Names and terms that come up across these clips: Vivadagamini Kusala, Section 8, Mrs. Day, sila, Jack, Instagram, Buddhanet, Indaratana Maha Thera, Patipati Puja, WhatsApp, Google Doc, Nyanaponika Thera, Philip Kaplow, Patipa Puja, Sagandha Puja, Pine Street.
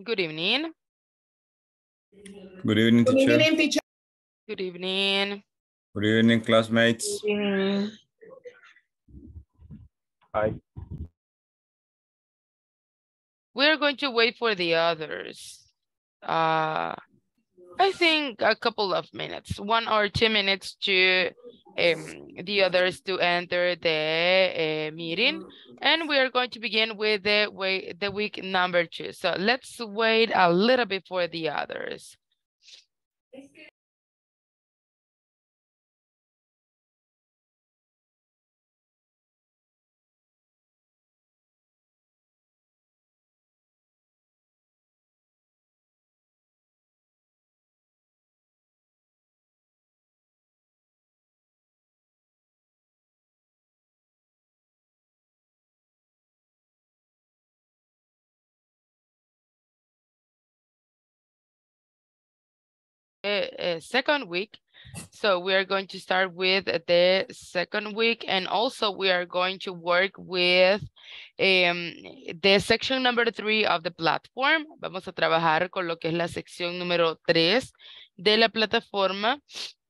Good evening. Good evening, teacher. Good evening, teacher. Good evening. Good evening, classmates. Good evening. Hi. We're going to wait for the others. I think a couple of minutes, 1 or 2 minutes to the others to enter the meeting. And we are going to begin with the week number 2. So let's wait a little bit for the others. Second week. So we are going to start with the second week, and also we are going to work with the section number 3 of the platform. Vamos a trabajar con lo que es la sección número 3 de la plataforma.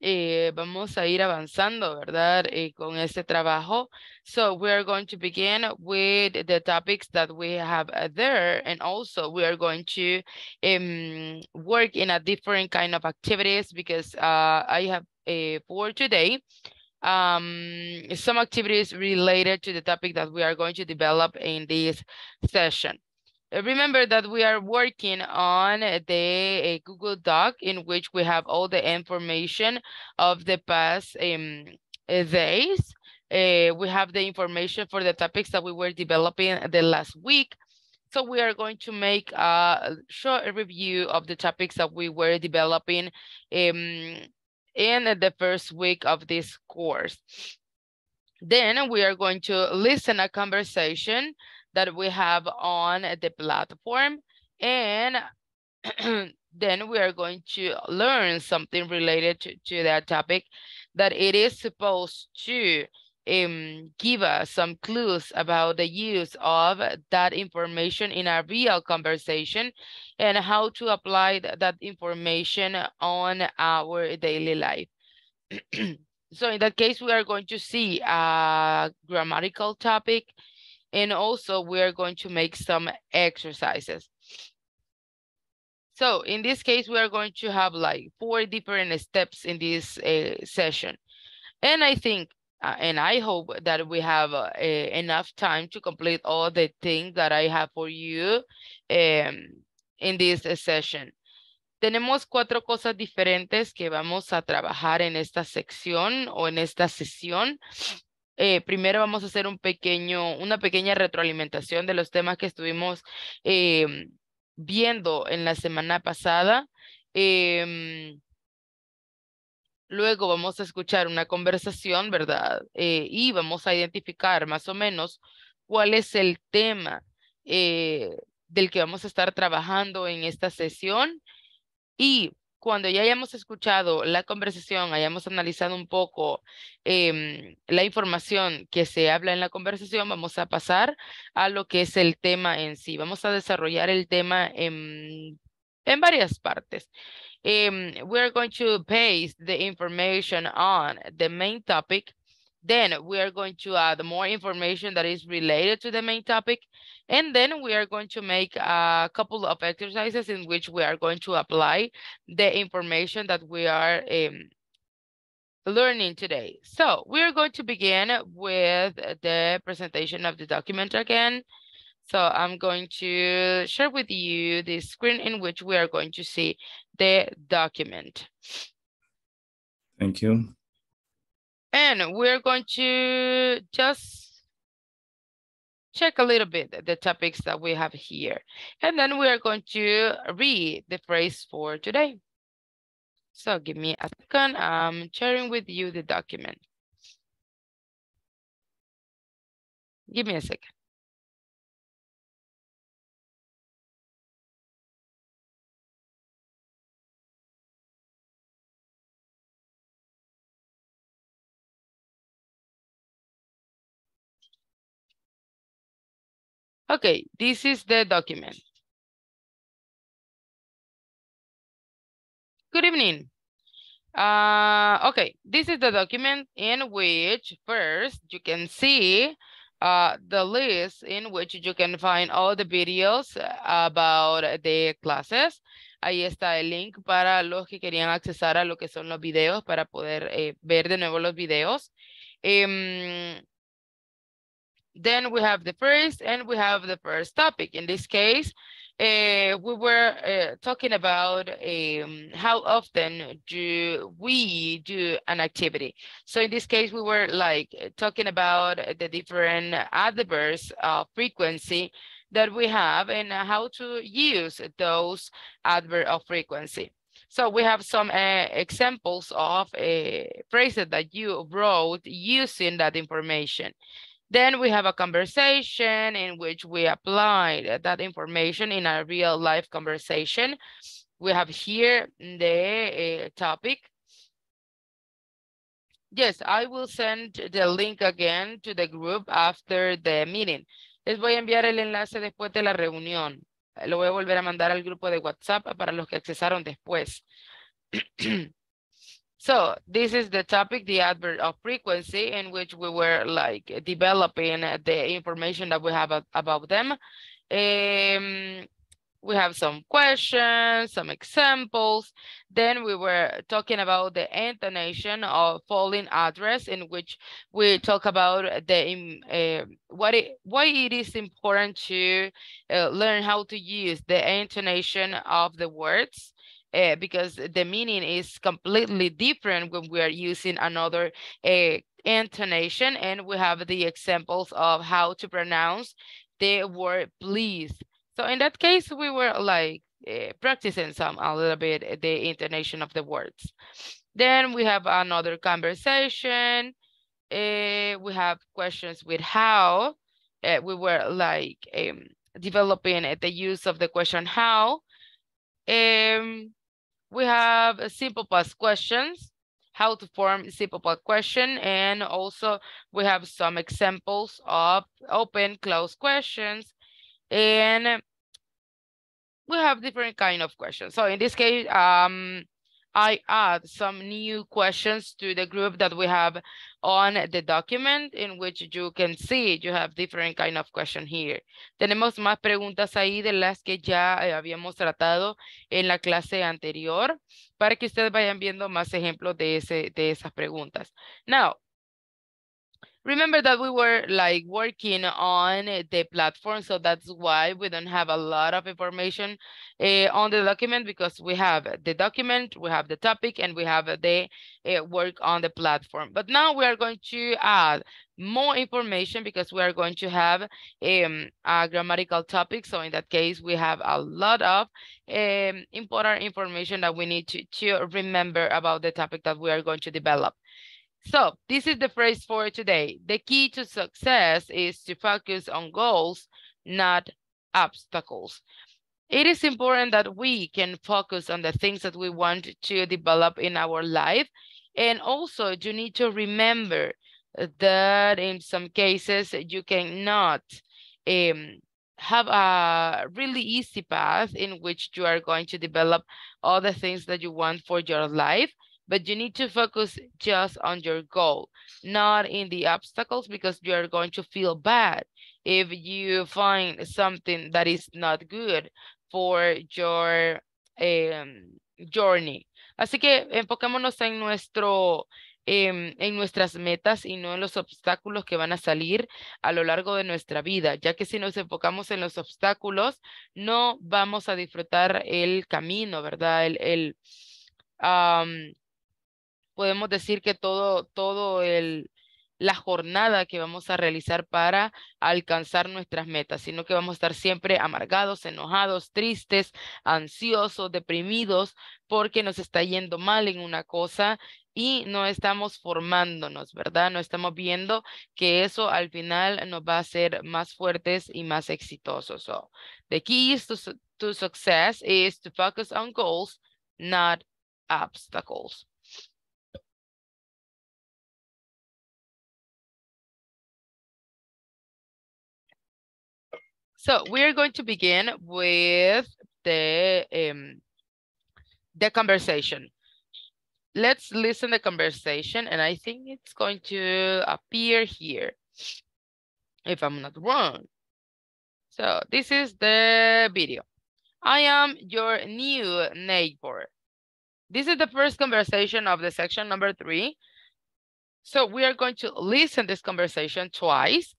Vamos a ir avanzando, ¿verdad? Con este trabajo. So we are going to begin with the topics that we have there, and also we are going to work in a different kind of activities because I have for today some activities related to the topic that we are going to develop in this session. Remember that we are working on the Google Doc in which we have all the information of the past days. We have the information for the topics that we were developing the last week. So we are going to make a short review of the topics that we were developing in the first week of this course. Then we are going to listen a conversation that we have on the platform, and then we are going to learn something related to that topic that it is supposed to give us some clues about the use of that information in a real conversation and how to apply that information on our daily life. So in that case, we are going to see a grammatical topic, and also we are going to make some exercises. So in this case, we are going to have like 4 different steps in this session. And I think, and I hope that we have enough time to complete all the things that I have for you in this session. Tenemos 4 cosas diferentes que vamos a trabajar en esta sección o en esta sesión. Primero vamos a hacer una pequeña retroalimentación de los temas que estuvimos viendo en la semana pasada. Luego vamos a escuchar una conversación, ¿verdad? Y vamos a identificar más o menos cuál es el tema del que vamos a estar trabajando en esta sesión. Y cuando ya hayamos escuchado la conversación, hayamos analizado un poco la información que se habla en la conversación, vamos a pasar a lo que es el tema en sí. Vamos a desarrollar el tema en varias partes. We're going to paste the information on the main topic. Then we are going to add more information that is related to the main topic. And then we are going to make a couple of exercises in which we are going to apply the information that we are learning today. So we are going to begin with the presentation of the document again. So I'm going to share with you the screen in which we are going to see the document. Thank you. And we're going to just check a little bit the topics that we have here. And then we are going to read the phrase for today. So give me a second. I'm sharing with you the document. Give me a second. Okay, this is the document. Good evening. Okay, this is the document in which first you can see the list in which you can find all the videos about the classes. Ahí está el link para los que querían accesar a lo que son los videos para poder ver de nuevo los videos. Then we have the first, and we have the first topic. In this case, we were talking about how often do we do an activity. So in this case, we were like talking about the different adverbs of frequency that we have and how to use those adverbs of frequency. So we have some examples of phrases that you wrote using that information. Then we have a conversation in which we applied that information in a real life conversation. We have here the topic. Yes, I will send the link again to the group after the meeting. Les voy a enviar el enlace después de la reunión. Lo voy a volver a mandar al grupo de WhatsApp para los que accesaron después. So this is the topic, the adverb of frequency, in which we were like developing the information that we have about them. We have some questions, some examples. Then we were talking about the intonation of following address, in which we talk about the why it is important to learn how to use the intonation of the words. Because the meaning is completely different when we are using another intonation, and we have the examples of how to pronounce the word please. So in that case, we were like practicing a little bit the intonation of the words. Then we have another conversation. We have questions with how. We were like developing the use of the question how. We have simple past questions, how to form simple past question, and also we have some examples of open, closed questions, and we have different kind of questions. So in this case, I add some new questions to the group that we have on the document, in which you can see you have different kind of questions here. Tenemos más preguntas ahí de las que ya habíamos tratado en la clase anterior, para que ustedes vayan viendo más ejemplos de, esas preguntas. Now, remember that we were like working on the platform, so that's why we don't have a lot of information on the document, because we have the document, we have the topic, and we have the work on the platform. But now we are going to add more information because we are going to have a grammatical topic. So in that case, we have a lot of important information that we need to remember about the topic that we are going to develop. So this is the phrase for today. The key to success is to focus on goals, not obstacles. It is important that we can focus on the things that we want to develop in our life. And also you need to remember that in some cases you cannot have a really easy path in which you are going to develop all the things that you want for your life. But you need to focus just on your goal, not in the obstacles, because you are going to feel bad if you find something that is not good for your journey. Así que enfocémonos en nuestras metas y no en los obstáculos que van a salir a lo largo de nuestra vida, ya que si nos enfocamos en los obstáculos, no vamos a disfrutar el camino, ¿verdad? Podemos decir que la jornada que vamos a realizar para alcanzar nuestras metas, sino que vamos a estar siempre amargados, enojados, tristes, ansiosos, deprimidos, porque nos está yendo mal en una cosa y no estamos formándonos, ¿verdad? No estamos viendo que eso al final nos va a hacer más fuertes y más exitosos. So, the key to success is to focus on goals, not obstacles. So we're going to begin with the conversation. Let's listen to the conversation, and I think it's going to appear here, if I'm not wrong. So this is the video. I am your new neighbor. This is the first conversation of the section number 3. So we are going to listen to this conversation twice,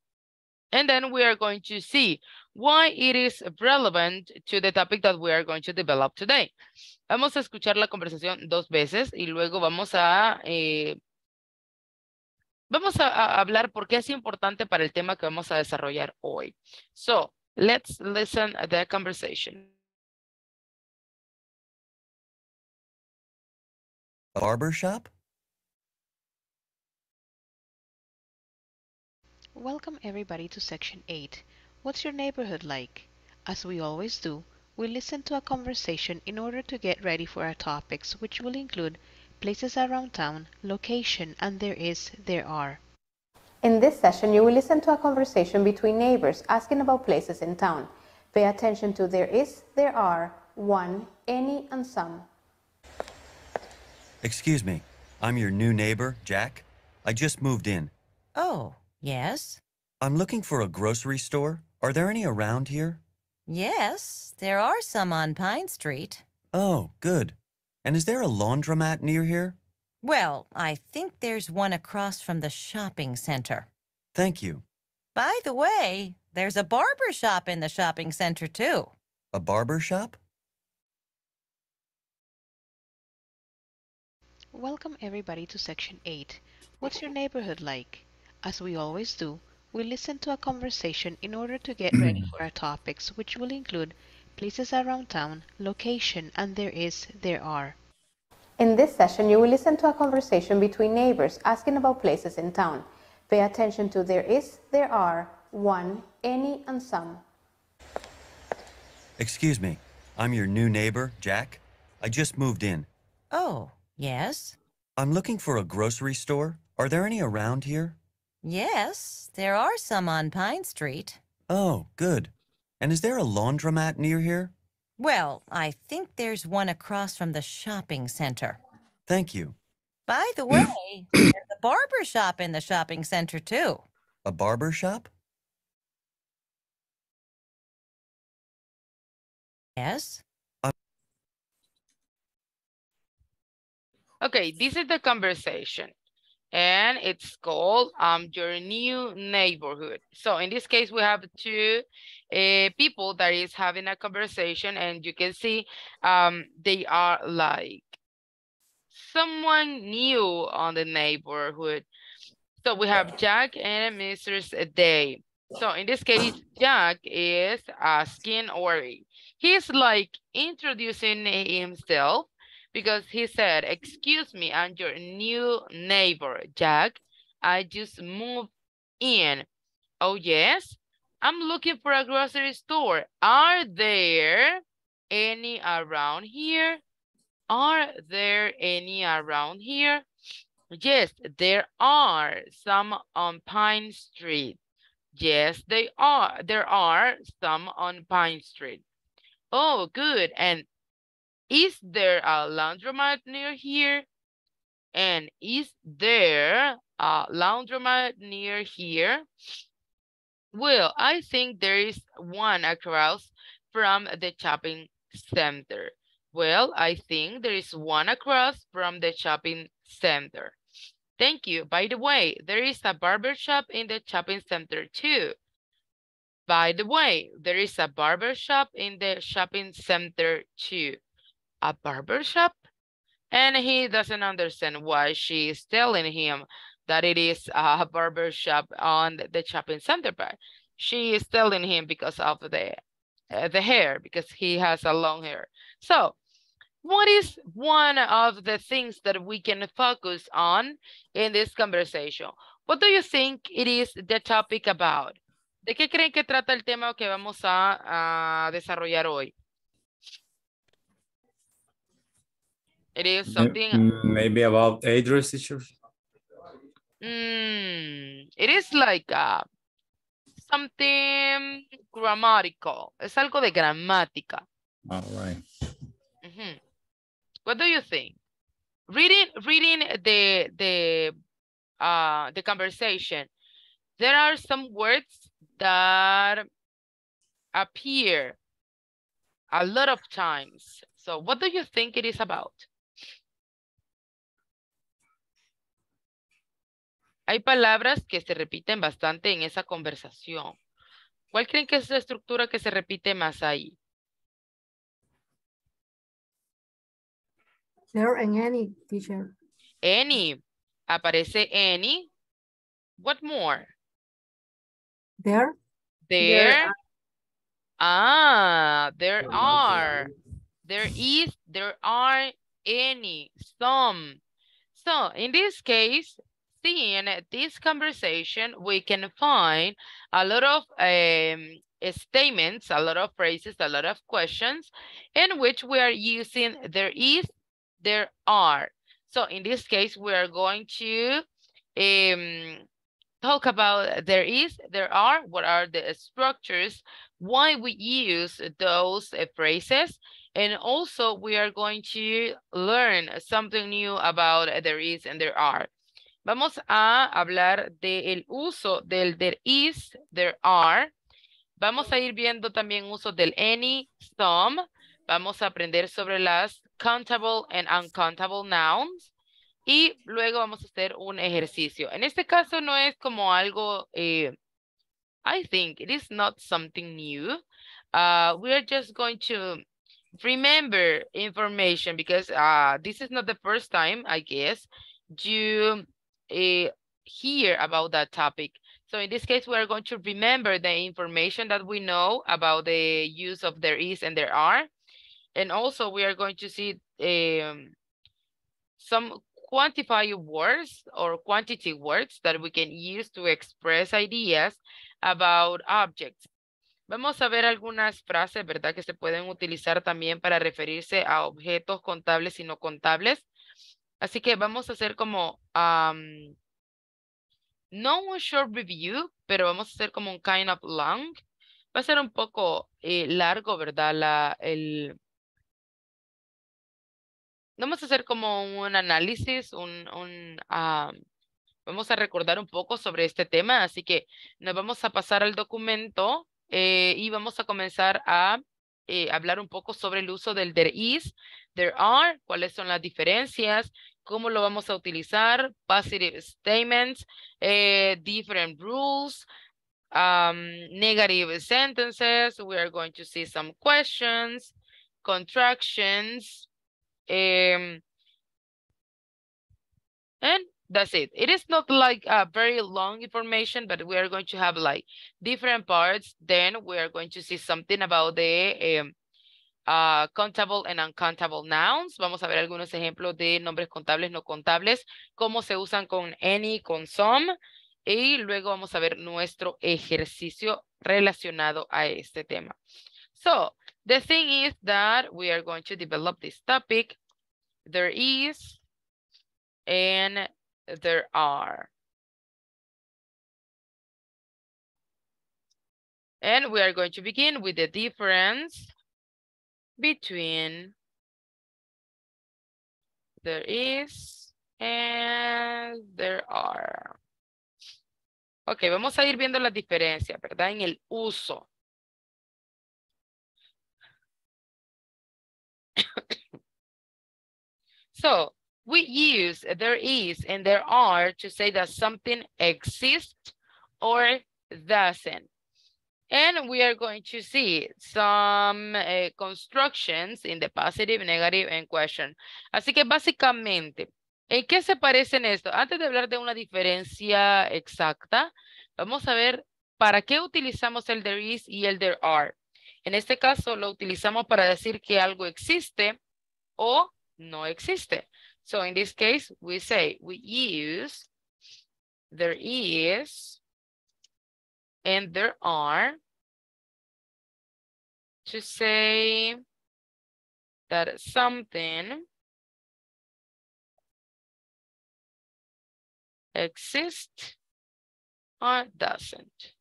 and then we are going to see why it is relevant to the topic that we are going to develop today. Vamos a escuchar la conversación 2 veces y luego vamos a hablar por qué es importante para el tema que vamos a desarrollar hoy. So, let's listen to the conversation. Barber shop? Welcome everybody to Section 8. What's your neighborhood like? As we always do, we listen to a conversation in order to get ready for our topics, which will include places around town, location, and there are. In this session, you will listen to a conversation between neighbors asking about places in town. Pay attention to there is, there are, one, any, and some. Excuse me, I'm your new neighbor, Jack. I just moved in. Oh. Yes? I'm looking for a grocery store. Are there any around here? Yes, there are some on Pine Street. Oh, good. And is there a laundromat near here? Well, I think there's one across from the shopping center. Thank you. By the way, there's a barber shop in the shopping center, too. A barber shop? Welcome, everybody, to Section 8. What's your neighborhood like? As we always do, we listen to a conversation in order to get ready for our topics, which will include places around town, location, and there are. In this session, you will listen to a conversation between neighbors asking about places in town. Pay attention to there is, there are, one, any, and some. Excuse me, I'm your new neighbor, Jack. I just moved in. Oh, yes? I'm looking for a grocery store. Are there any around here? Yes, there are some on Pine Street. Oh, good. And is there a laundromat near here? Well, I think there's one across from the shopping center. Thank you. By the way, there's a barber shop in the shopping center, too. A barber shop? Yes. Okay, this is the conversation. And it's called your new neighborhood. So in this case, we have 2 people that is having a conversation, and you can see they are like someone new on the neighborhood. So we have Jack and Mrs. Day. So in this case, Jack is asking, or he's like introducing himself, because he said, excuse me, I'm your new neighbor, Jack. I just moved in. Oh, yes? I'm looking for a grocery store. Are there any around here? Are there any around here? Yes, there are some on Pine Street. Yes, they are. There are some on Pine Street. Oh, good. And is there a laundromat near here? And is there a laundromat near here? Well, I think there is one across from the shopping center. Well, I think there is one across from the shopping center. Thank you. By the way, there is a barber shop in the shopping center too. By the way, there is a barber shop in the shopping center too. A barber shop? And he doesn't understand why she is telling him that it is a barber shop on the shopping center, but she is telling him because of the hair, because he has a long hair. So what is one of the things that we can focus on in this conversation? What do you think it is the topic about? ¿De qué creen que trata el tema que vamos a desarrollar hoy? It is something... Maybe about address issues? It is like something grammatical. Es algo de gramática. All right. What do you think? Reading the conversation, there are some words that appear a lot of times. So what do you think it is about? Hay palabras que se repiten bastante en esa conversación. ¿Cuál creen que es la estructura que se repite más ahí? There and any, teacher. Any. Aparece any. What more? There. There. Ah, there are. There is. There are any. Some. So in this case, seeing this conversation, we can find a lot of statements, a lot of phrases, a lot of questions in which we are using there is, there are. So in this case, we are going to talk about there is, there are, what are the structures, why we use those phrases. And also we are going to learn something new about there is and there are. Vamos a hablar del uso del there is, there are. Vamos a ir viendo también uso del any, some. Vamos a aprender sobre las countable and uncountable nouns. Y luego vamos a hacer un ejercicio. En este caso no es como algo, I think it is not something new. We are just going to remember information because this is not the first time, I guess, you hear about that topic. So in this case, we are going to remember the information that we know about the use of there is and there are. And also we are going to see some quantifier words or quantity words that we can use to express ideas about objects. Vamos a ver algunas frases, ¿verdad? Que se pueden utilizar también para referirse a objetos contables y no contables. Así que vamos a hacer como, no un short review, pero vamos a hacer como un kind of long. Va a ser un poco largo, ¿verdad? Vamos a hacer como un análisis, vamos a recordar un poco sobre este tema. Así que nos vamos a pasar al documento y vamos a comenzar a hablar un poco sobre el uso del there is, there are, cuáles son las diferencias, cómo lo vamos a utilizar, positive statements, different rules, negative sentences. We are going to see some questions, contractions, and that's it. It is not like a very long information, but we are going to have like different parts. Then we are going to see something about the countable and uncountable nouns. Vamos a ver algunos ejemplos de nombres contables, no contables, cómo se usan con any, con some. Y luego vamos a ver nuestro ejercicio relacionado a este tema. So, the thing is that we are going to develop this topic. There is and there are. And we are going to begin with the difference between there is and there are. Ok, vamos a ir viendo las diferencias, ¿verdad? En el uso. So, we use there is and there are to say that something exists or doesn't. And we are going to see some constructions in the positive, negative, and question. Así que básicamente, ¿en qué se parecen esto? Antes de hablar de una diferencia exacta, vamos a ver para qué utilizamos el there is y el there are. En este caso, lo utilizamos para decir que algo existe o no existe. So, in this case, we say we use there is and there are to say that something exists or doesn't.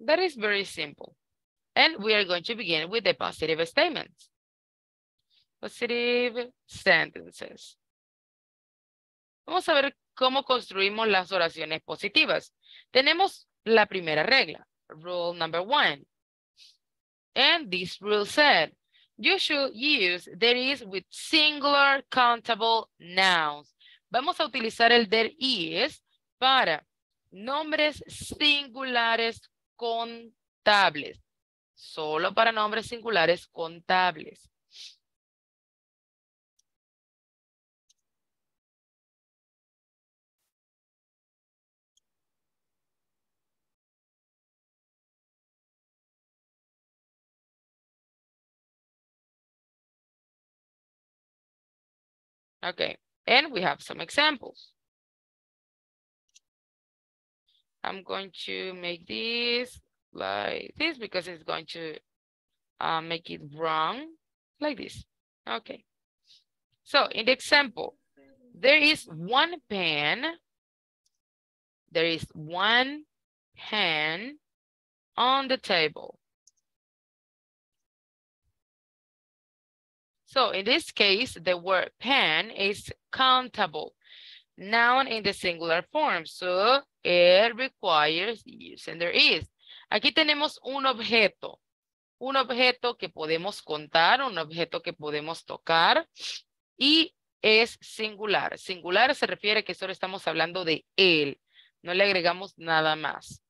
That is very simple. And we are going to begin with the positive statements. Positive sentences. Vamos a ver cómo construimos las oraciones positivas. Tenemos la primera regla, rule number 1. And this rule said, you should use there is with singular countable nouns. Vamos a utilizar el there is para nombres singulares contables. Solo para nombres singulares contables. Okay, and we have some examples. I'm going to make this like this because it's going to make it wrong, like this. Okay, so in the example, there is one pen. There is one pen on the table. So in this case, the word pen is countable, noun in the singular form. So it requires using there is. Aquí tenemos un objeto que podemos contar, un objeto que podemos tocar y es singular. Singular se refiere a que solo estamos hablando de él, no le agregamos nada más.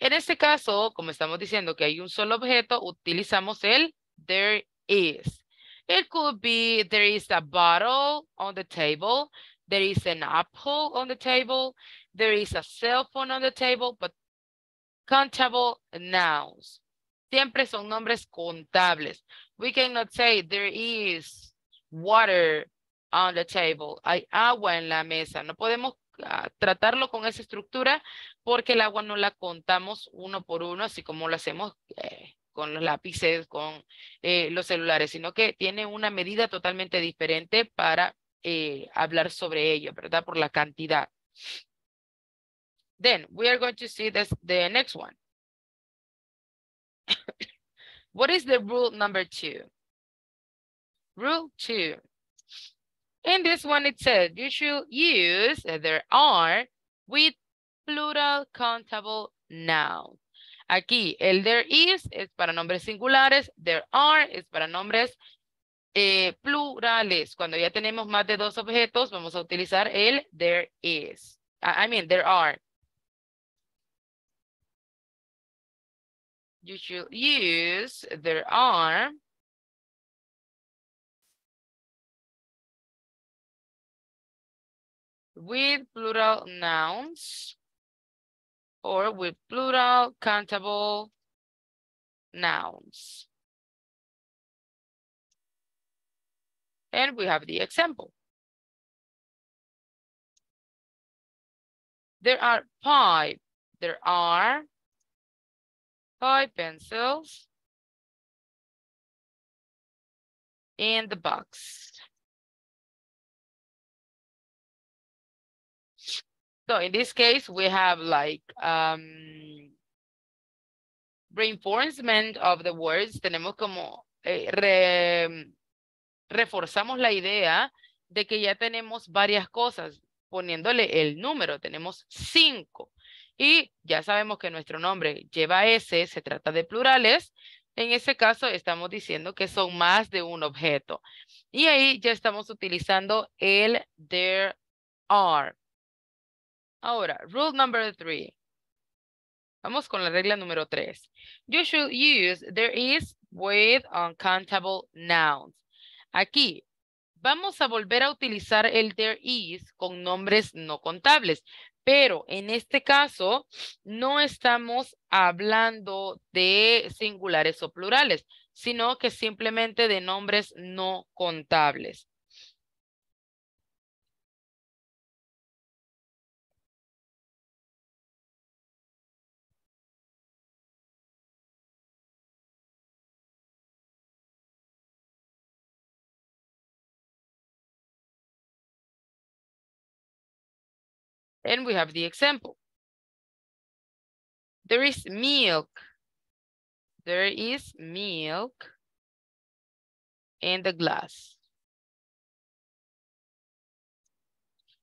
En este caso, como estamos diciendo que hay un solo objeto, utilizamos el there is. It could be there is a bottle on the table, there is an apple on the table, there is a cell phone on the table, but countable nouns. Siempre son nombres contables. We cannot say there is water on the table. Hay agua en la mesa. No podemos tratarlo con esa estructura porque el agua no la contamos uno por uno, así como lo hacemos con los lápices, con los celulares, sino que tiene una medida totalmente diferente para hablar sobre ello, ¿verdad? Por la cantidad. Then we are going to see the next one. What is the rule number 2? Rule 2. In this one it said you should use there are with plural countable nouns. Aquí el there is es para nombres singulares, there are es para nombres plurales. Cuando ya tenemos más de dos objetos, vamos a utilizar el there is. There are. You should use there are with plural nouns or with plural countable nouns. And we have the example. There are five. There are 5 pencils in the box. So in this case, we have like reinforcement of the words. Tenemos como reforzamos la idea de que ya tenemos varias cosas poniéndole el número. Tenemos 5 y ya sabemos que nuestro nombre lleva S, se trata de plurales. En ese caso estamos diciendo que son más de un objeto y ahí ya estamos utilizando el there are. Ahora, rule number 3. Vamos con la regla número 3. You should use there is with uncountable nouns. Aquí vamos a volver a utilizar el there is con nombres no contables, pero en este caso no estamos hablando de singulares o plurales, sino que simplemente de nombres no contables. And we have the example. There is milk. There is milk in the glass.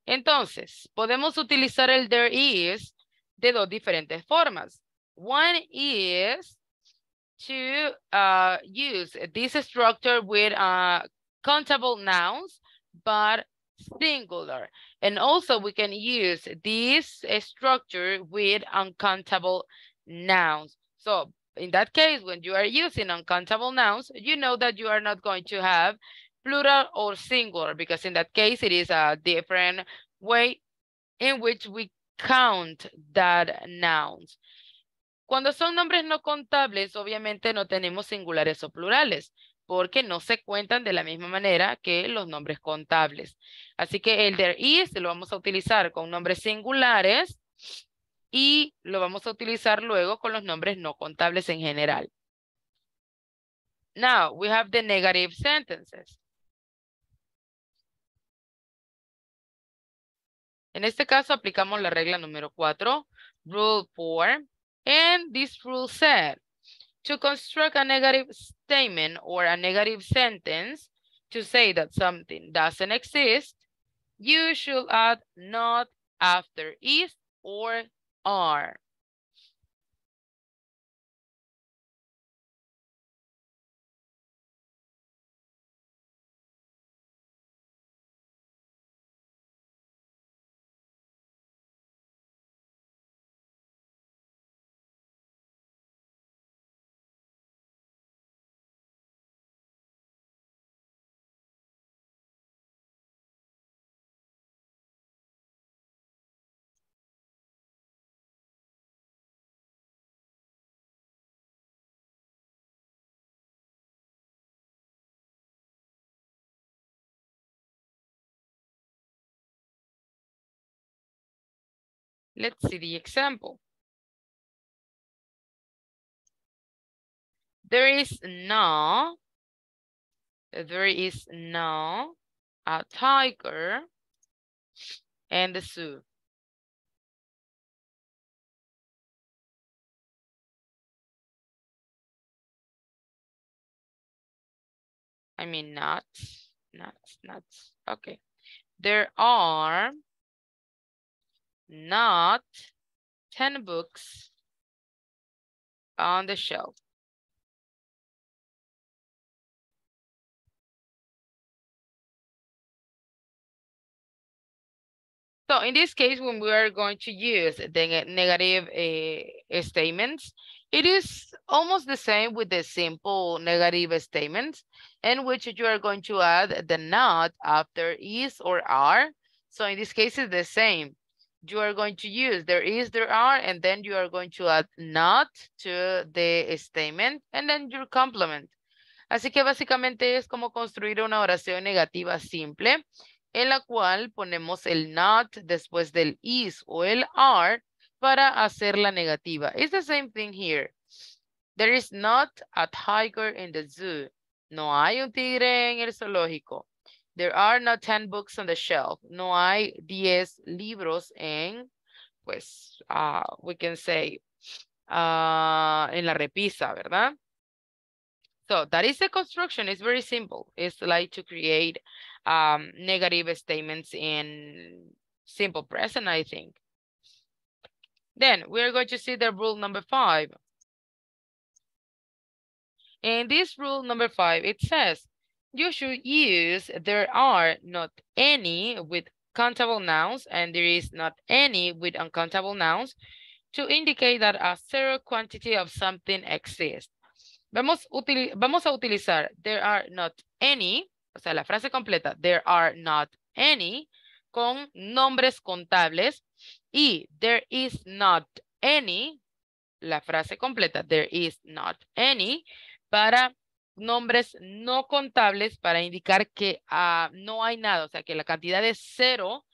Entonces, podemos utilizar el there is de dos diferentes formas. One is to use this structure with countable nouns, but singular. And also we can use this structure with uncountable nouns. So in that case, when you are using uncountable nouns, you know that you are not going to have plural or singular, because in that case, it is a different way in which we count that nouns. Cuando son nombres no contables, obviamente no tenemos singulares o plurales, porque no se cuentan de la misma manera que los nombres contables. Así que el there is lo vamos a utilizar con nombres singulares y lo vamos a utilizar luego con los nombres no contables en general. Now, we have the negative sentences. En este caso aplicamos la regla número 4, rule 4, and this rule said, to construct a negative statement or a negative sentence to say that something doesn't exist, you should add not after is or are. Let's see the example. There is no a tiger in the zoo. I mean, nuts. Okay. There are not 10 books on the shelf. So in this case, when we are going to use the negative statements, it is almost the same with the simple negative statements in which you are going to add the not after is or are. So in this case, it's the same. You are going to use there is, there are, and then you are going to add not to the statement and then your complement. Así que básicamente es como construir una oración negativa simple en la cual ponemos el not después del is o el are para hacerla negativa. It's the same thing here. There is not a tiger in the zoo. No hay un tigre en el zoológico. There are not 10 books on the shelf. No hay 10 libros en, pues, we can say, en la repisa, ¿verdad? So that is the construction. It's very simple. It's like to create negative statements in simple present, I think. Then we are going to see the rule number 5. In this rule number 5, it says, you should use there are not any with countable nouns and there is not any with uncountable nouns to indicate that a zero quantity of something exists. Vamos a utilizar there are not any, o sea, la frase completa, there are not any, con nombres contables y there is not any, la frase completa, there is not any, para nombres no contables para indicar que no hay nada, o sea, que la cantidad es cero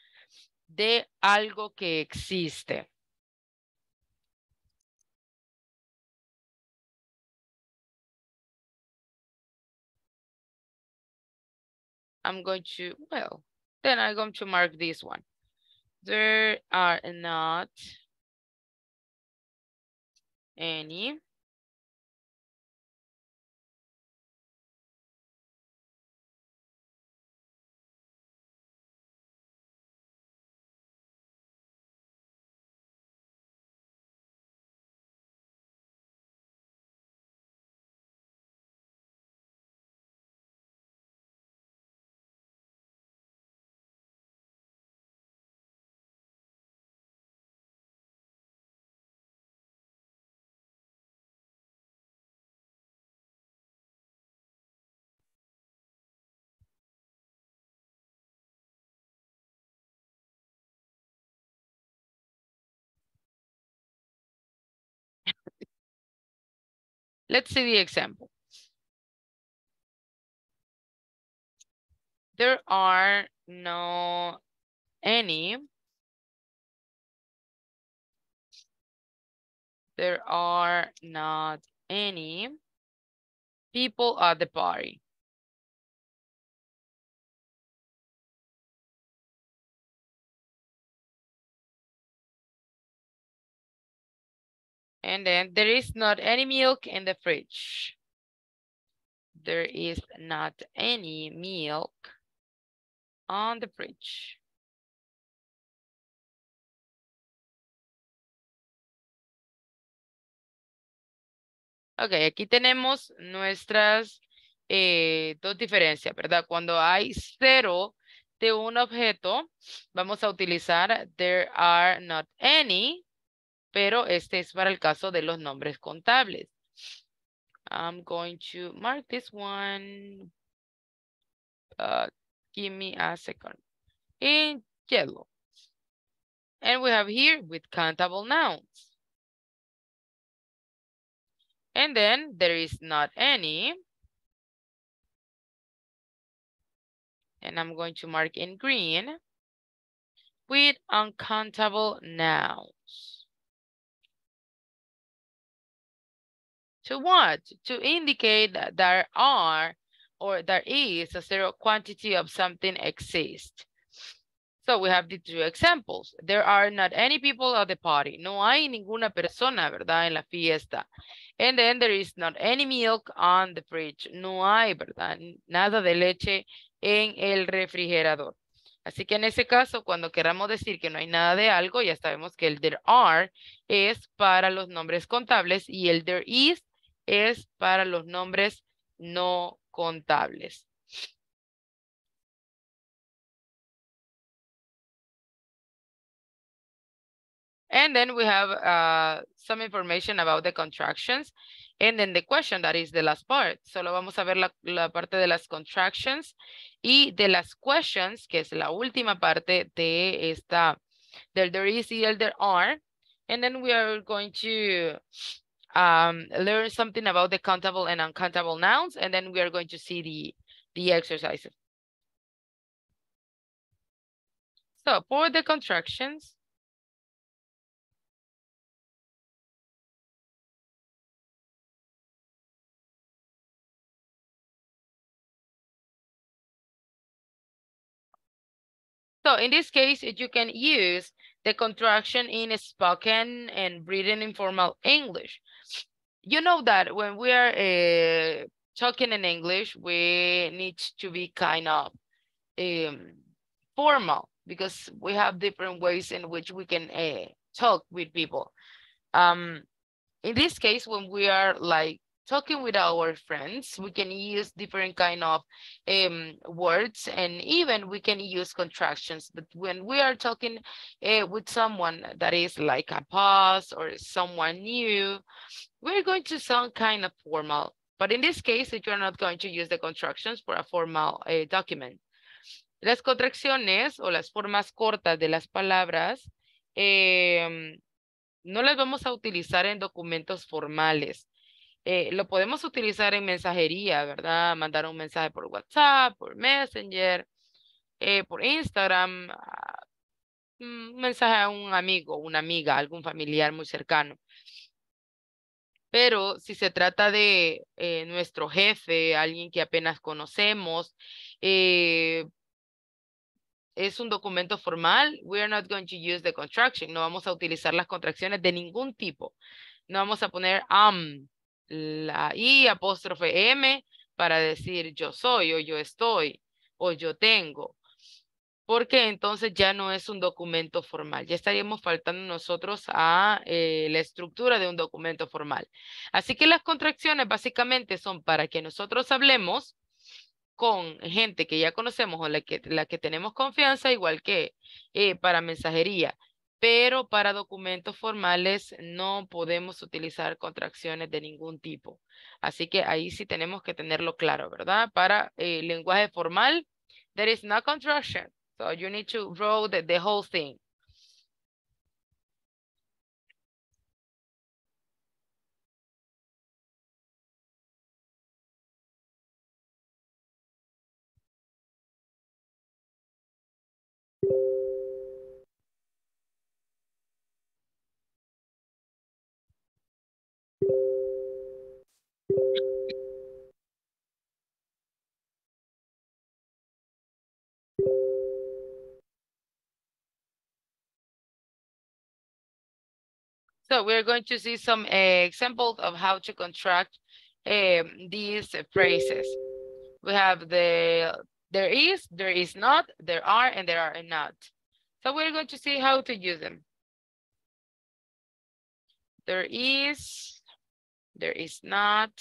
de algo que existe. I'm going to, well, then I'm going to mark this one. There are not any Let's see the example. There are no any. There are not any people at the party. And then there is not any milk in the fridge. There is not any milk on the fridge. Ok, aquí tenemos nuestras dos diferencias, ¿verdad? Cuando hay cero de un objeto, vamos a utilizar there are not any. Pero este es para el caso de los nombres contables. I'm going to mark this one. Give me a second. In yellow. And we have here with countable nouns. And then there is not any. And I'm going to mark in green with uncountable nouns. To what? To indicate that there are or there is a zero quantity of something exists. So we have the two examples. There are not any people at the party. No hay ninguna persona, ¿verdad? En la fiesta. And then there is not any milk on the fridge. No hay, ¿verdad? Nada de leche en el refrigerador. Así que en ese caso, cuando queramos decir que no hay nada de algo, ya sabemos que el there are es para los nombres contables y el there is es para los nombres no contables. And then we have some information about the contractions. And then the question, that is the last part. Solo vamos a ver la parte de las contractions y de las questions, que es la última parte de esta, del there is y el there are. And then we are going to learn something about the countable and uncountable nouns. And then we are going to see the exercises. So for the contractions, so in this case, you can use the contraction in spoken and written informal English. You know that when we are talking in English, we need to be kind of formal because we have different ways in which we can talk with people. In this case, when we are like talking with our friends, we can use different kind of words, and even we can use contractions. But when we are talking with someone that is like a boss or someone new, we're going to sound kind of formal. But in this case, you're not going to use the contractions for a formal document. Las contracciones o las formas cortas de las palabras no las vamos a utilizar en documentos formales. Lo podemos utilizar en mensajería, ¿verdad? Mandar un mensaje por WhatsApp, por Messenger, por Instagram, un mensaje a un amigo, una amiga, algún familiar muy cercano. Pero si se trata de nuestro jefe, alguien que apenas conocemos, es un documento formal, we are not going to use the contraction. No vamos a utilizar las contracciones de ningún tipo. No vamos a poner am, la I, apóstrofe M, para decir yo soy o yo estoy o yo tengo. Porque entonces ya no es un documento formal. Ya estaríamos faltando nosotros a la estructura de un documento formal. Así que las contracciones básicamente son para que nosotros hablemos con gente que ya conocemos o la que tenemos confianza, igual que para mensajería. Pero para documentos formales no podemos utilizar contracciones de ningún tipo. Así que ahí sí tenemos que tenerlo claro, ¿verdad? Para lenguaje formal, there is no contraction. So you need to write the whole thing. So we're going to see some examples of how to contract these phrases. We have the there is not, there are, and there are not. So we're going to see how to use them. There is not,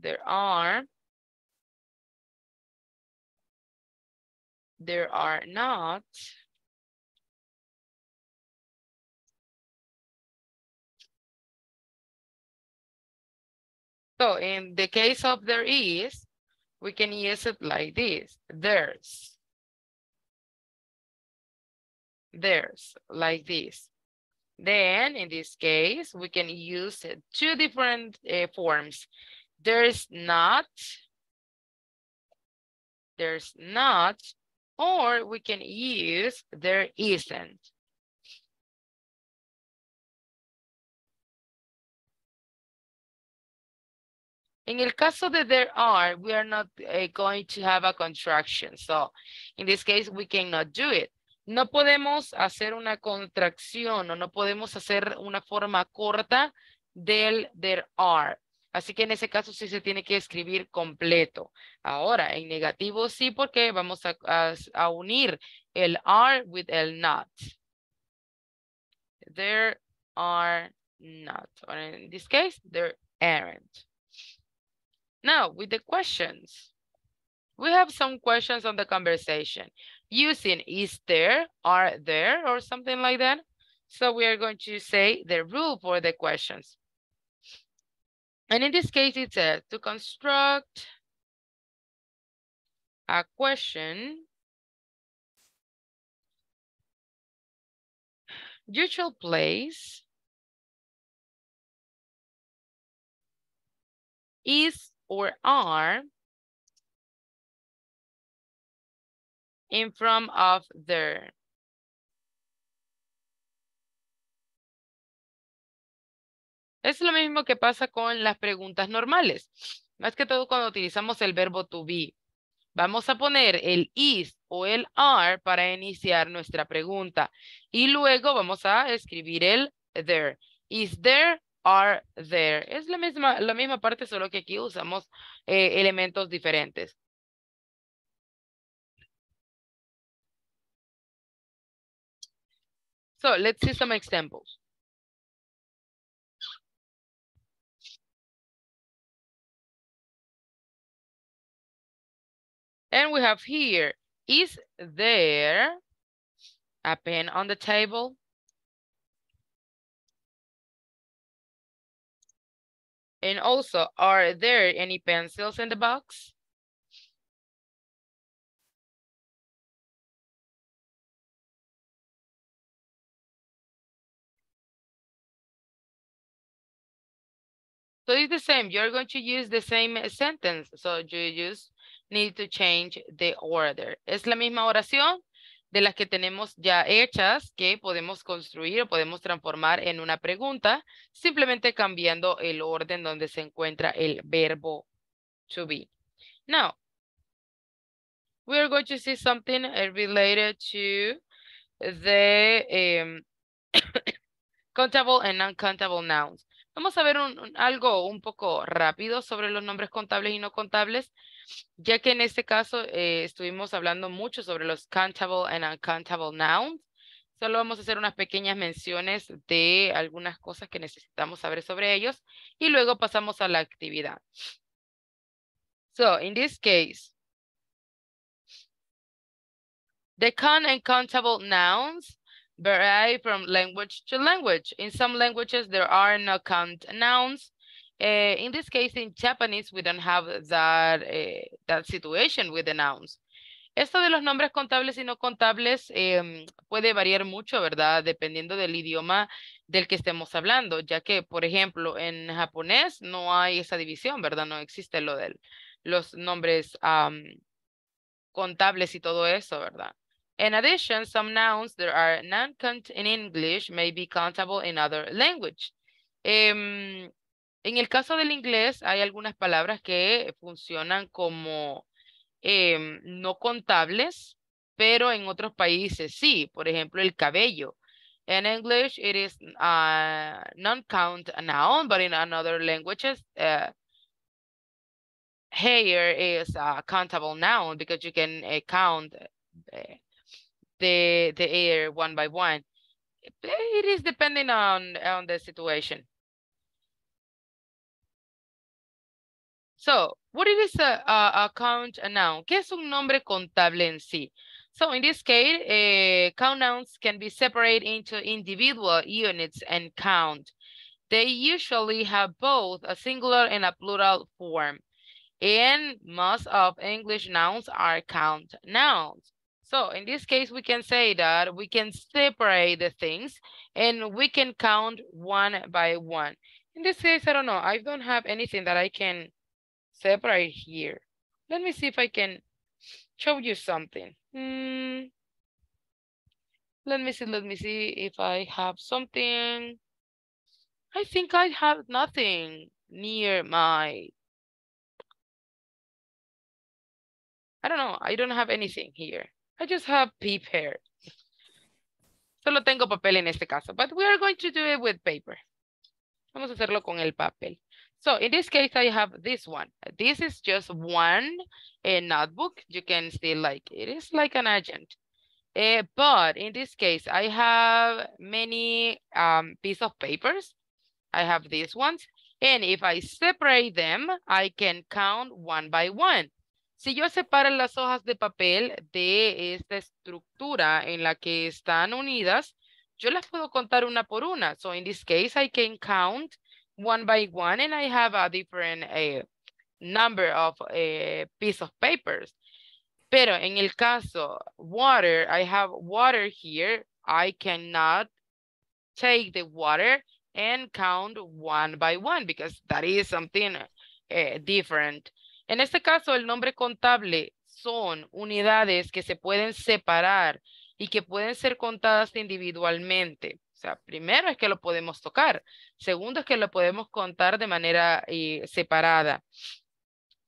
there are not, so in the case of there is, we can use it like this. There's, like this. Then in this case, we can use two different forms. There's not, or we can use there isn't. En el caso de there are, we are not going to have a contraction. So in this case, we cannot do it. No podemos hacer una contracción o no podemos hacer una forma corta del there are. Así que en ese caso sí se tiene que escribir completo. Ahora, en negativo sí, porque vamos a unir el are with el not. There are not. Or in this case, there aren't. Now, with the questions, we have some questions on the conversation using is there, are there, or something like that. So we are going to say the rule for the questions. And in this case, it says to construct a question, you shall place is or are in front of there. Es lo mismo que pasa con las preguntas normales. Más que todo cuando utilizamos el verbo to be. Vamos a poner el is o el are para iniciar nuestra pregunta. Y luego vamos a escribir el there. Is there, are there. Es la misma parte, solo que aquí usamos elementos diferentes. So let's see some examples. And we have here, is there a pen on the table? And also, are there any pencils in the box? So it's the same. You're going to use the same sentence. So you just need to change the order. Es la misma oración de las que tenemos ya hechas que podemos construir o podemos transformar en una pregunta, simplemente cambiando el orden donde se encuentra el verbo to be. Now, we're going to see something related to the Countable and uncountable nouns. Vamos a ver algo un poco rápido sobre los nombres contables y no contables, ya que en este caso estuvimos hablando mucho sobre los countable and uncountable nouns. Solo vamos a hacer unas pequeñas menciones de algunas cosas que necesitamos saber sobre ellos y luego pasamos a la actividad. So, in this case, the count and countable nouns vary from language to language. In some languages, there are no count nouns. In this case, in Japanese, we don't have that situation with the nouns. Esto de los nombres contables y no contables puede variar mucho, ¿verdad? Dependiendo del idioma del que estemos hablando, ya que, por ejemplo, en japonés no hay esa división, ¿verdad? No existe lo de los nombres contables y todo eso, ¿verdad? In addition, some nouns that are non-count in English may be countable in other language. En el caso del inglés hay algunas palabras que funcionan como no contables, pero en otros países sí. Por ejemplo, el cabello. In English, it is a non-count noun, but in other languages, hair is a countable noun because you can count the air one by one. It is depending on the situation. So, what is a count noun? ¿Qué es un nombre contable en sí? So, in this case, count nouns can be separated into individual units and count. They usually have both a singular and a plural form. And most of English nouns are count nouns. So in this case, we can say that we can separate the things and we can count one by one. In this case, I don't know. I don't have anything that I can separate here. Let me see if I can show you something. Let me see if I have something. I think I have nothing near my... I don't know. I don't have anything here. I just have paper. Solo tengo papel en este caso, but we are going to do it with paper. Vamos a hacerlo con el papel. So in this case, I have this one. This is just one notebook. You can see like it is like an agent. But in this case, I have many pieces of papers. I have these ones. And if I separate them, I can count one by one. Si yo separo las hojas de papel de esta estructura en la que están unidas, yo las puedo contar una por una. So in this case, I can count one by one and I have a different number of pieces of papers. Pero en el caso water, I have water here. I cannot take the water and count one by one because that is something different. En este caso, el nombre contable son unidades que se pueden separar y que pueden ser contadas individualmente. O sea, primero es que lo podemos tocar. Segundo es que lo podemos contar de manera separada.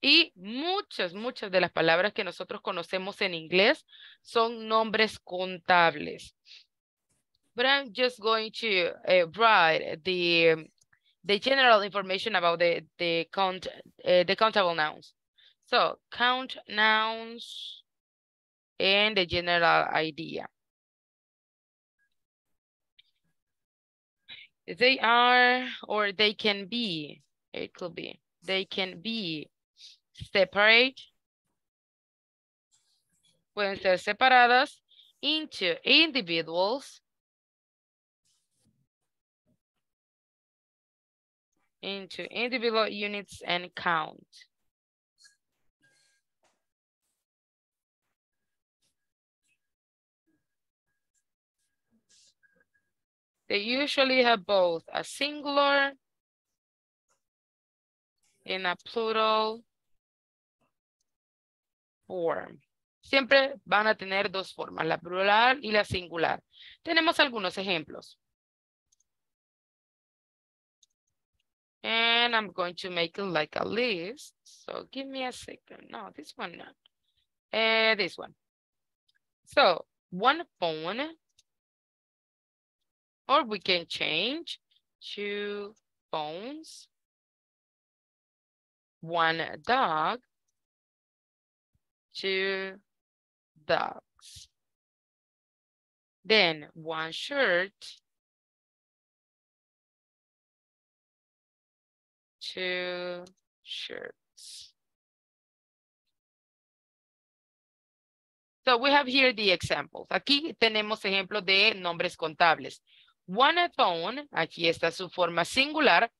Y muchas de las palabras que nosotros conocemos en inglés son nombres contables. But I'm just going to write the general information about the countable nouns. So count nouns and the general idea. They are, or they can be, it could be, they can be separate, pueden ser separadas into individuals, into individual units and count. They usually have both a singular and a plural form. Siempre van a tener dos formas, la plural y la singular. Tenemos algunos ejemplos. And I'm going to make it like a list. So give me a second. No, this one not. This one. So one phone, Or we can change two phones, one dog, two dogs. Then one shirt, two shirts. So we have here the examples. Aquí tenemos ejemplos de nombres contables. One phone, aquí está su forma singular.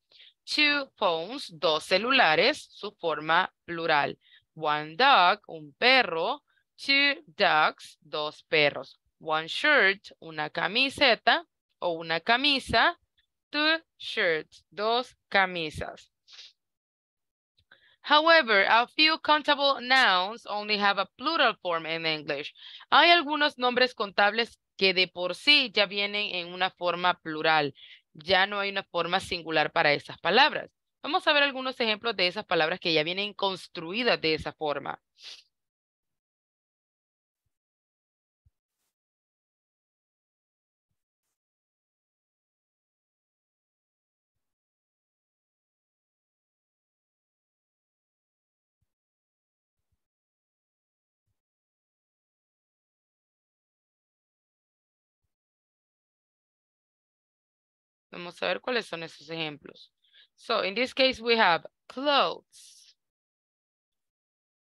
Two phones, dos celulares, su forma plural. One dog, un perro. Two dogs, dos perros. One shirt, una camiseta o una camisa. Two shirts, dos camisas. However, a few countable nouns only have a plural form in English. Hay algunos nombres contables que de por sí ya vienen en una forma plural. Ya no hay una forma singular para esas palabras. Vamos a ver algunos ejemplos de esas palabras que ya vienen construidas de esa forma. Vamos a ver cuáles son esos ejemplos. So, in this case, we have clothes.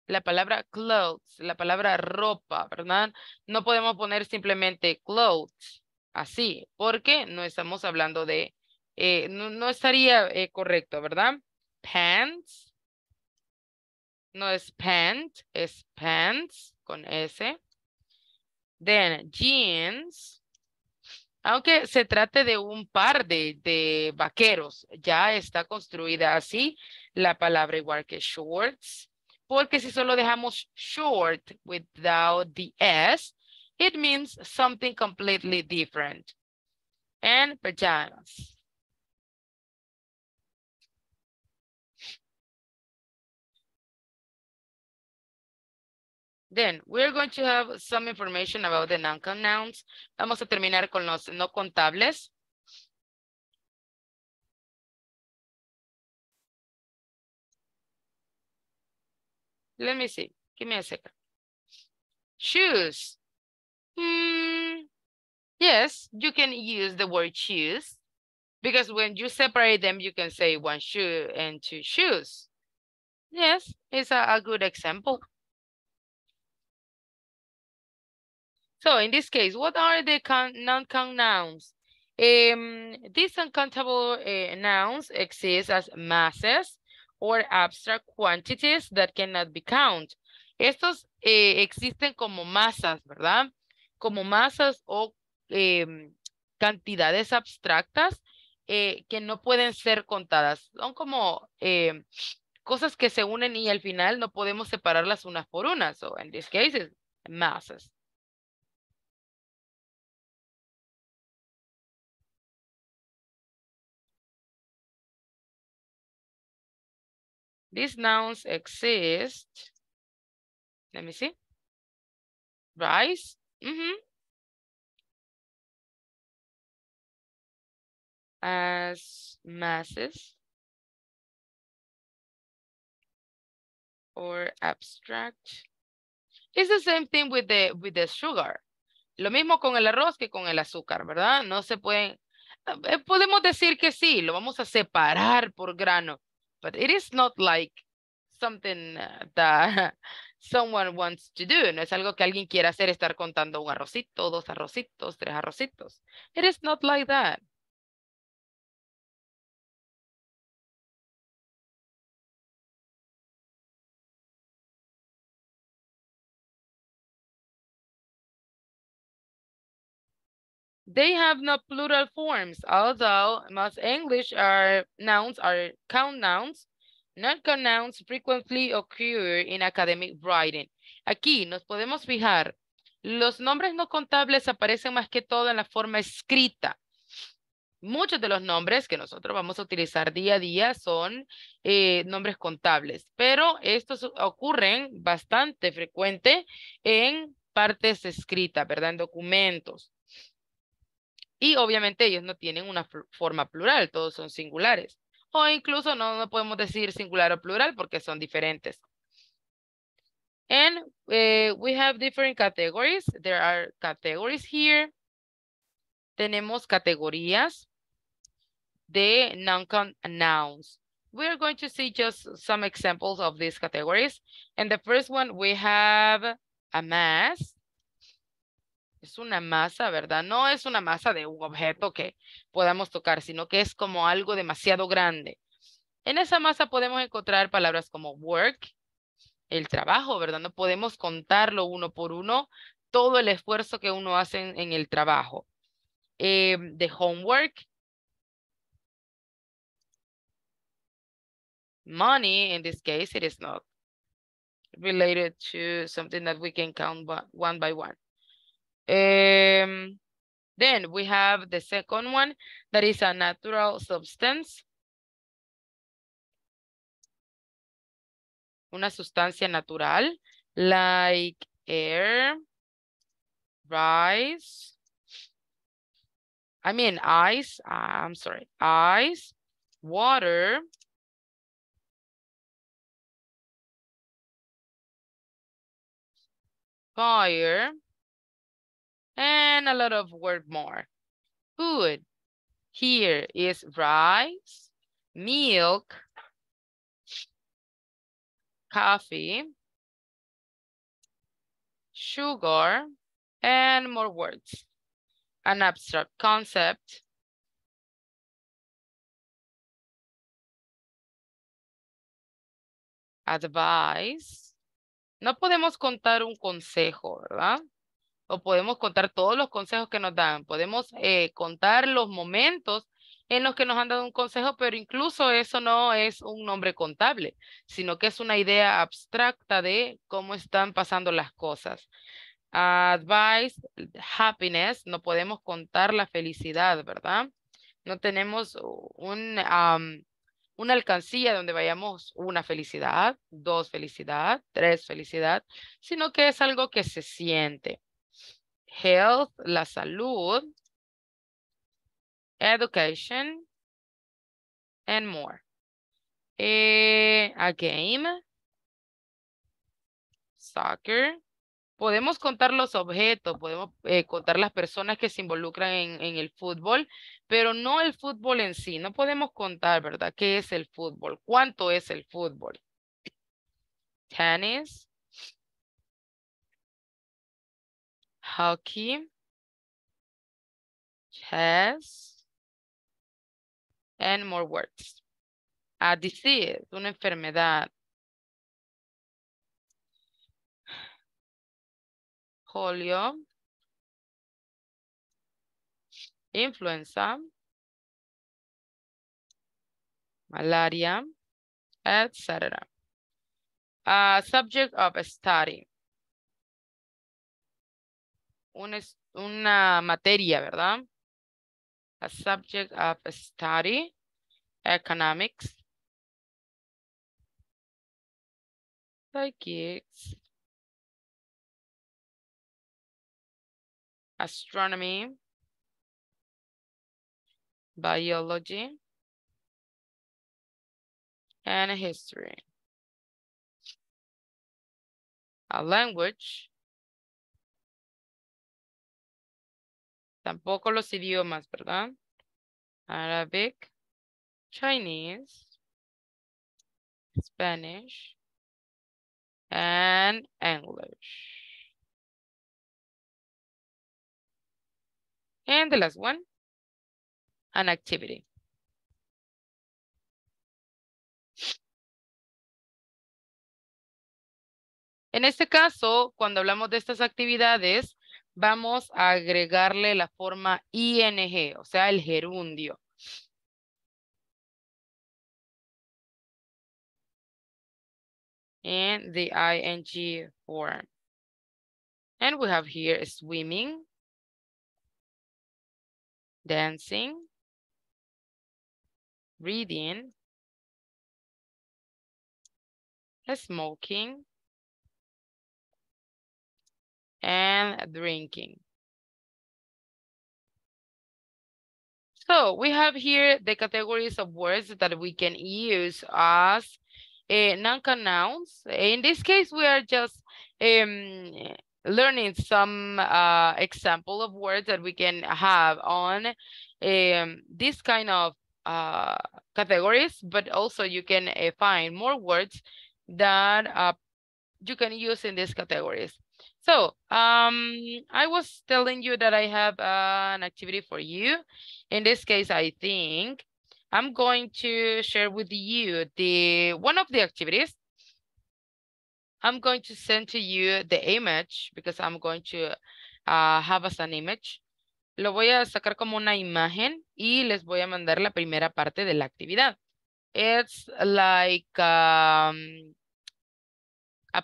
La palabra clothes, la palabra ropa, ¿verdad? No podemos poner simplemente clothes así, porque no estamos hablando de, no estaría correcto, ¿verdad? Pants, no es pant, es pants con S. Then, jeans. Aunque se trate de un par de vaqueros, ya está construida así la palabra igual que shorts. Porque si solo dejamos short without the S, it means something completely different. And pajamas. Then we're going to have some information about the non-count nouns. Vamos a terminar con los no contables. Let me see. Give me a second. Shoes. Yes, you can use the word shoes because when you separate them, you can say one shoe and two shoes. Yes, it's a good example. So in this case, what are the non-count nouns? These uncountable nouns exist as masses or abstract quantities that cannot be counted. Estos existen como masas, ¿verdad? Como masas o cantidades abstractas que no pueden ser contadas. Son como cosas que se unen y al final no podemos separarlas unas por unas. So in this case, it's masses. These nouns exist, let me see, rice, as masses or abstract. It's the same thing with the sugar. Lo mismo con el arroz que con el azúcar, ¿verdad? No se pueden, podemos decir que sí, lo vamos a separar por grano. But it is not like something that someone wants to do. No es algo que alguien quiera hacer, estar contando un arrocito, dos arrocitos, tres arrocitos. It is not like that. They have no plural forms, although most English nouns are count nouns. Non-count nouns frequently occur in academic writing. Aquí nos podemos fijar, los nombres no contables aparecen más que todo en la forma escrita. Muchos de los nombres que nosotros vamos a utilizar día a día son nombres contables, pero estos ocurren bastante frecuente en partes escritas, ¿verdad? En documentos. Y obviamente ellos no tienen una forma plural, todos son singulares. O incluso no podemos decir singular o plural porque son diferentes. And we have different categories. There are categories here. Tenemos categorías de nouns. We're going to see just some examples of these categories. And the first one, we have a mass. Es una masa, ¿verdad? No es una masa de un objeto que podamos tocar, sino que es como algo demasiado grande. En esa masa podemos encontrar palabras como work, el trabajo, ¿verdad? No podemos contarlo uno por uno, todo el esfuerzo que uno hace en el trabajo. The homework. Money, in this case, it is not related to something that we can count one by one. Then we have the second one, that is a natural substance. Una sustancia natural, like air, rice, ice, water, fire, and a lot of word more. Food here is rice, milk, coffee, sugar, and more words. An abstract concept. Advice. No podemos contar un consejo, ¿verdad? O podemos contar todos los consejos que nos dan. Podemos contar los momentos en los que nos han dado un consejo, pero incluso eso no es un nombre contable, sino que es una idea abstracta de cómo están pasando las cosas. Advice, happiness, no podemos contar la felicidad, ¿verdad? No tenemos una alcancía donde vayamos una felicidad, dos felicidad, tres felicidad, sino que es algo que se siente. Health, la salud, education, and more. A game, soccer. Podemos contar los objetos, podemos contar las personas que se involucran en el fútbol, pero no el fútbol en sí. No podemos contar, ¿verdad? ¿Qué es el fútbol? ¿Cuánto es el fútbol? Tennis. Hockey, chess, and more words. A disease, una enfermedad. Polio, influenza, malaria, etc. A subject of a study. Una materia, ¿verdad? A subject of study, economics, psychics, astronomy, biology, and history. A language. Tampoco los idiomas, ¿verdad? Arabic, Chinese, Spanish, and English. And the last one, an activity. En este caso, cuando hablamos de estas actividades, vamos a agregarle la forma ing, o sea, el gerundio. And the ing form. And we have here swimming, dancing, reading, smoking, and drinking. So we have here the categories of words that we can use as non-nouns. In this case, we are just learning some example of words that we can have on this kind of categories, but also you can find more words that you can use in these categories. So I was telling you that I have an activity for you. In this case, I think I'm going to share with you one of the activities. I'm going to send to you the image because I'm going to have as an image. Lo voy a sacar como una imagen y les voy a mandar la primera parte de la actividad. It's like a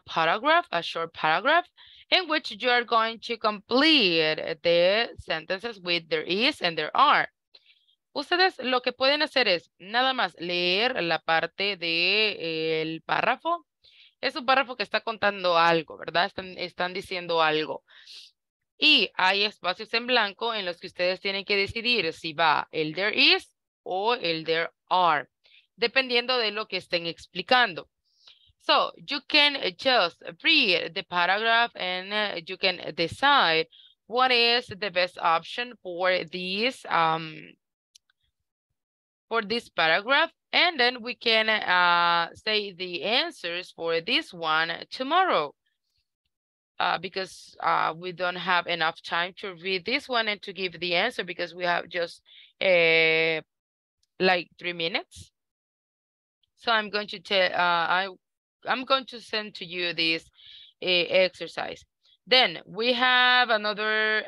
paragraph, a short paragraph, in which you are going to complete the sentences with there is and there are. Ustedes lo que pueden hacer es nada más leer la parte del párrafo. Es un párrafo que está contando algo, ¿verdad? Están diciendo algo. Y hay espacios en blanco en los que ustedes tienen que decidir si va el there is o el there are, dependiendo de lo que estén explicando. So you can just read the paragraph and you can decide what is the best option for this paragraph. And then we can say the answers for this one tomorrow because we don't have enough time to read this one and to give the answer because we have just like 3 minutes. So I'm going to tell, I'm going to send to you this exercise. Then we have another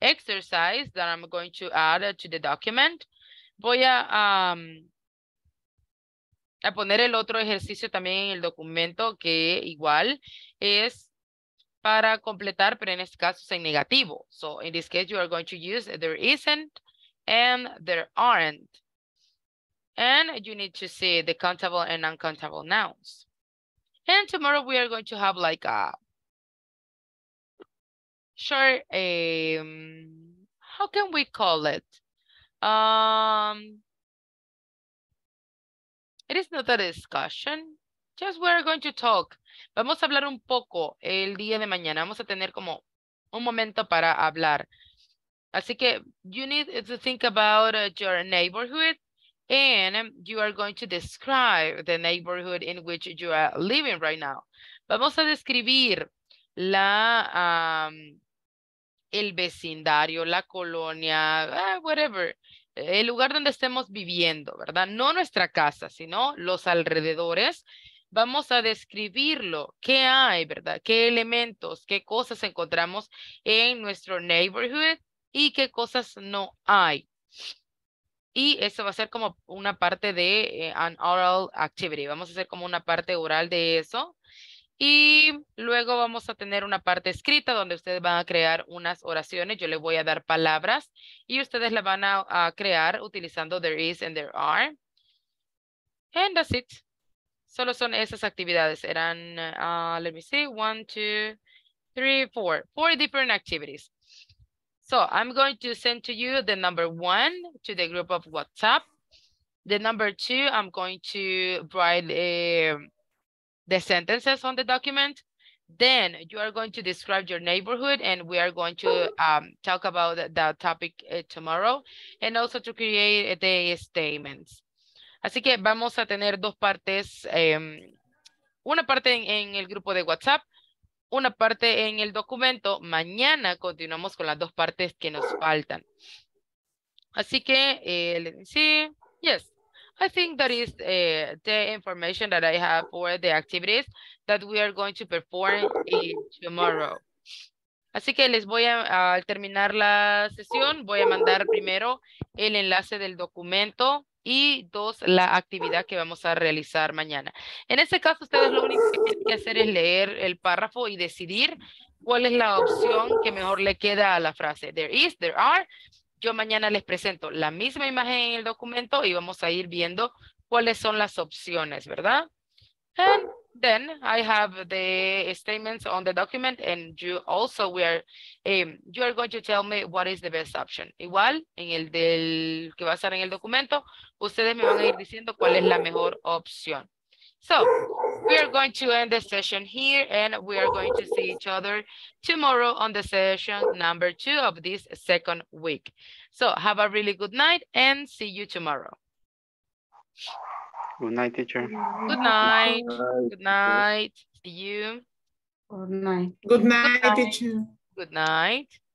exercise that I'm going to add to the document. Voy a poner el otro ejercicio también en el documento que igual es para completar, pero en este caso es en negativo. So in this case, you are going to use there isn't and there aren't. And you need to see the countable and uncountable nouns. And tomorrow we are going to have like a short, how can we call it? It is not a discussion, just we're going to talk. Vamos a hablar un poco el día de mañana. Vamos a tener como un momento para hablar. Así que you need to think about your neighborhood. And you are going to describe the neighborhood in which you are living right now. Vamos a describir el vecindario, la colonia, whatever. El lugar donde estemos viviendo, ¿verdad? No nuestra casa, sino los alrededores. Vamos a describirlo. ¿Qué hay, verdad? ¿Qué elementos, qué cosas encontramos en nuestro neighborhood y qué cosas no hay? Y eso va a ser como una parte de an oral activity. Vamos a hacer como una parte oral de eso. Y luego vamos a tener una parte escrita donde ustedes van a crear unas oraciones. Yo les voy a dar palabras y ustedes las van a crear utilizando there is and there are. And that's it. Solo son esas actividades. Eran, let me see, 1, 2, 3, 4. 4 different activities. So I'm going to send to you the number 1 to the group of WhatsApp. The number 2, I'm going to write the sentences on the document. Then you are going to describe your neighborhood and we are going to talk about that topic tomorrow and also to create the statements. Así que vamos a tener 2 partes, una parte en el grupo de WhatsApp, una parte en el documento. Mañana continuamos con las 2 partes que nos faltan. Así que, let me see. Yes, I think that is the information that I have for the activities that we are going to perform tomorrow. Así que les voy a, al terminar la sesión, voy a mandar primero el enlace del documento y 2, la actividad que vamos a realizar mañana. En este caso, ustedes lo único que tienen que hacer es leer el párrafo y decidir cuál es la opción que mejor le queda a la frase. There is, there are. Yo mañana les presento la misma imagen en el documento y vamos a ir viendo cuáles son las opciones, ¿verdad? And Then I have the statements on the document, and you also you are going to tell me what is the best option. Igual, en el del que va a estar en el documento, ustedes me van a ir diciendo cuál es la mejor opción. So, we are going to end the session here, and we are going to see each other tomorrow on the session number 2 of this second week. So, have a really good night and see you tomorrow. Good night, teacher. Good night. Good night. See you. Good night. Good night, teacher. Good night.